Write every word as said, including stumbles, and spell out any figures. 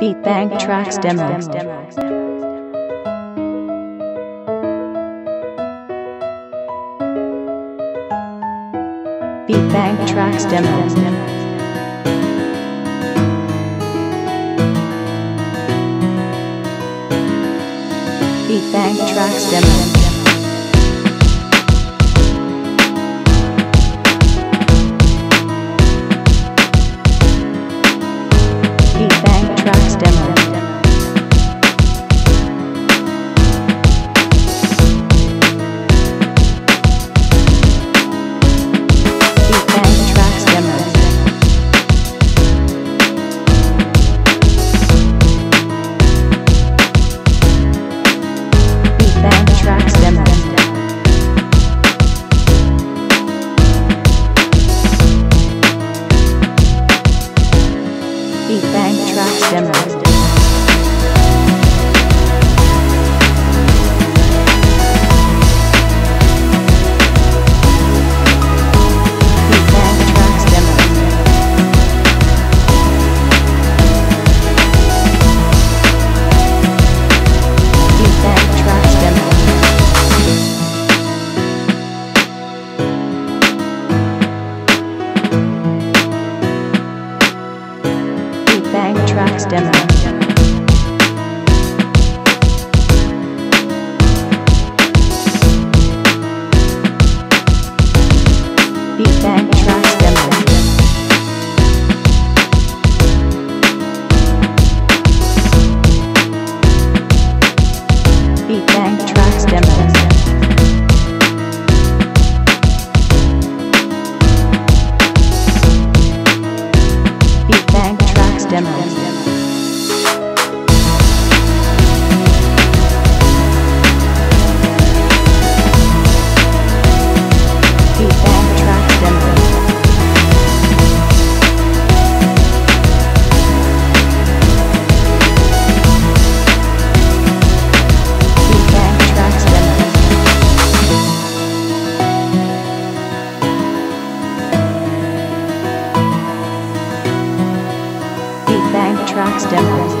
BeatBank Tracks Demo. BeatBank Tracks Demo. BeatBank Tracks Demo. BeatBank Tracks Demo. BeatBank Tracks Demo. BeatBank Tracks Demo. BeatBank Tracks Demo. BeatBank Tracks Demo. BeatBank Tracks Demo. BeatBank Tracks Demo. Demo. BeatBank Tracks Demo. BeatBank Tracks Demo. BeatBank Tracks Demo.